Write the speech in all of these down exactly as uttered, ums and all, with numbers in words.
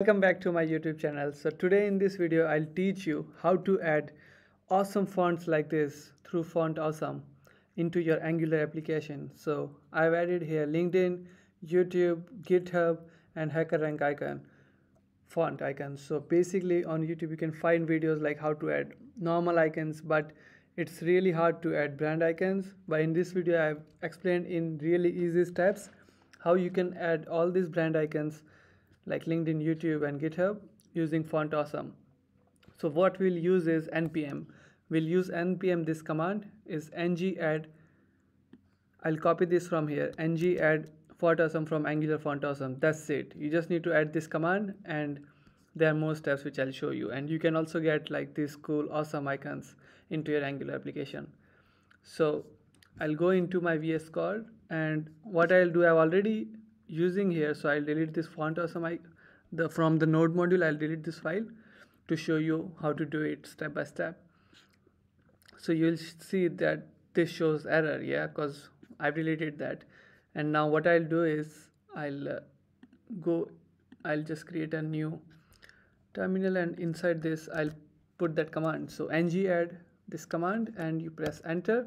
Welcome back to my YouTube channel. So today in this video, I'll teach you how to add awesome fonts like this through Font Awesome into your Angular application. So I've added here LinkedIn, YouTube, GitHub, and HackerRank icon, font icons. So basically on YouTube, you can find videos like how to add normal icons, but it's really hard to add brand icons. But in this video, I've explained in really easy steps how you can add all these brand icons like LinkedIn, YouTube, and GitHub using Font Awesome. So what we'll use is npm. We'll use npm, this command is ng add. I'll copy this from here, ng add Font Awesome from Angular Font Awesome. That's it. You just need to add this command, and there are more steps which I'll show you. And you can also get like these cool awesome icons into your Angular application. So I'll go into my V S code, and what I'll do, I've already using here, so I'll delete this Font Awesome I, the from the node module. I'll delete this file to show you how to do it step by step. So you'll see that this shows error, yeah, because I've deleted that. And now what I'll do is I'll uh, go I'll just create a new terminal, and inside this I'll put that command. So ng add this command, and you press enter.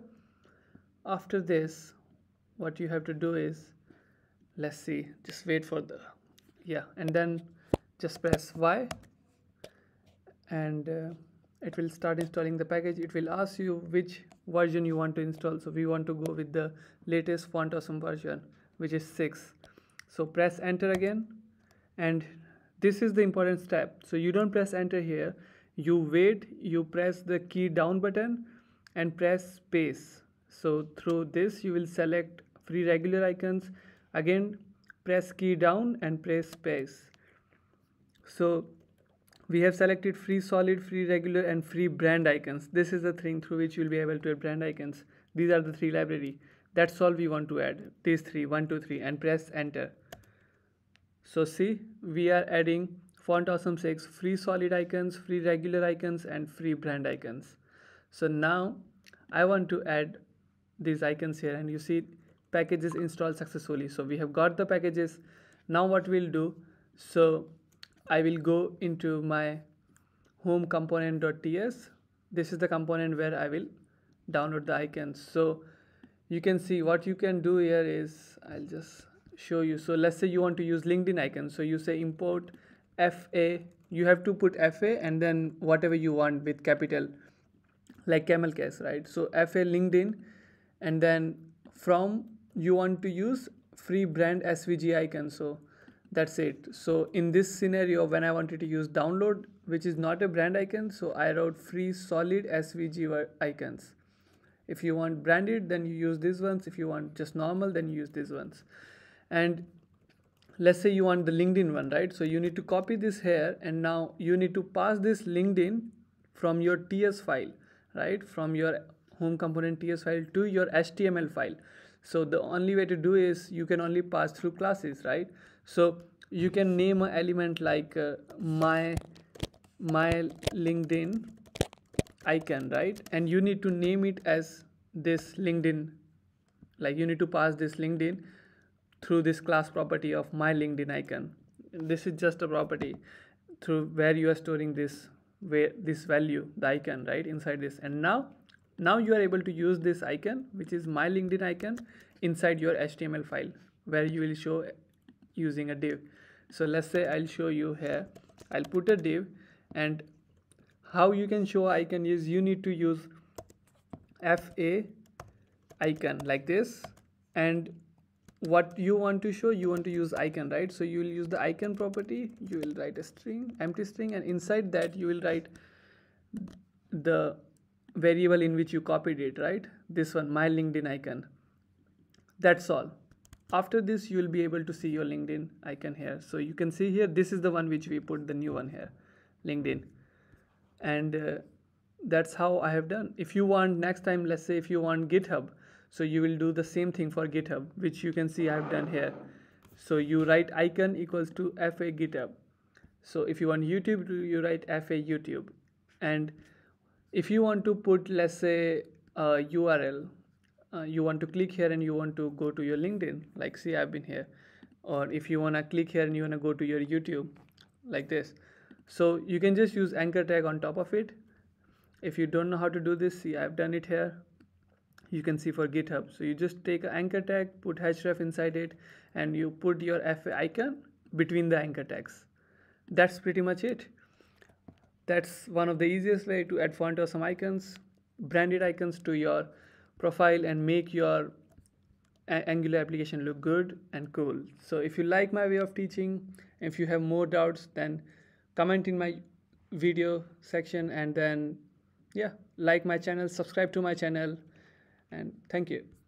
After this, what you have to do is, let's see, just wait for the, yeah, and then just press Y, and uh, it will start installing the package. It will ask you which version you want to install. So we want to go with the latest Font Awesome version, which is six. So press enter again, and this is the important step. So you don't press enter here, you wait, you press the key down button and press space. So through this you will select free regular icons. Again, press key down and press space. So we have selected free solid, free regular, and free brand icons. This is the thing through which you'll be able to add brand icons. These are the three library. That's all we want to add. These three, one, two, three, and press enter. So see, we are adding Font Awesome six, free solid icons, free regular icons, and free brand icons. So now I want to add these icons here, and you see packages installed successfully. So we have got the packages. Now what we'll do, so I will go into my home component.ts. This is the component where I will download the icons. So you can see what you can do here is, I'll just show you. So let's say you want to use LinkedIn icons. So you say import F A, you have to put F A and then whatever you want with capital, like camel case, right? So F A LinkedIn, and then from you want to use free brand S V G icon. So that's it. So in this scenario, when I wanted to use download, which is not a brand icon, so I wrote free solid S V G icons. If you want branded, then you use these ones. If you want just normal, then you use these ones. And let's say you want the LinkedIn one, right? So you need to copy this here, and now you need to pass this LinkedIn from your T S file, right? From your home component T S file to your H T M L file. So the only way to do is you can only pass through classes, right? So you can name an element like uh, my my LinkedIn icon, right? And you need to name it as this LinkedIn, like you need to pass this LinkedIn through this class property of my LinkedIn icon. This is just a property through where you are storing this where this value, the icon, right, inside this. And now Now you are able to use this icon, which is my LinkedIn icon, inside your H T M L file where you will show using a div. So let's say I'll show you here. I'll put a div, and how you can show icon is you need to use F A icon like this, and what you want to show, you want to use icon, right? So you will use the icon property, you will write a string, empty string, and inside that you will write the variable in which you copied it, right? This one, my LinkedIn icon. That's all. After this, you will be able to see your LinkedIn icon here. So you can see here, this is the one which we put the new one here, LinkedIn. And uh, that's how I have done. If you want next time, let's say if you want GitHub, so you will do the same thing for GitHub, which you can see I've done here. So you write icon equals to F A GitHub. So if you want YouTube, you write F A YouTube. And if you want to put, let's say, a U R L, uh, you want to click here and you want to go to your LinkedIn, like see I've been here. Or if you want to click here and you want to go to your YouTube, like this. So you can just use anchor tag on top of it. If you don't know how to do this, see, I've done it here. You can see for GitHub. So you just take an anchor tag, put href inside it, and you put your F A icon between the anchor tags. That's pretty much it. That's one of the easiest way to add Font Awesome icons, branded icons to your profile and make your Angular application look good and cool. So if you like my way of teaching, if you have more doubts, then comment in my video section, and then yeah, like my channel, subscribe to my channel, and thank you.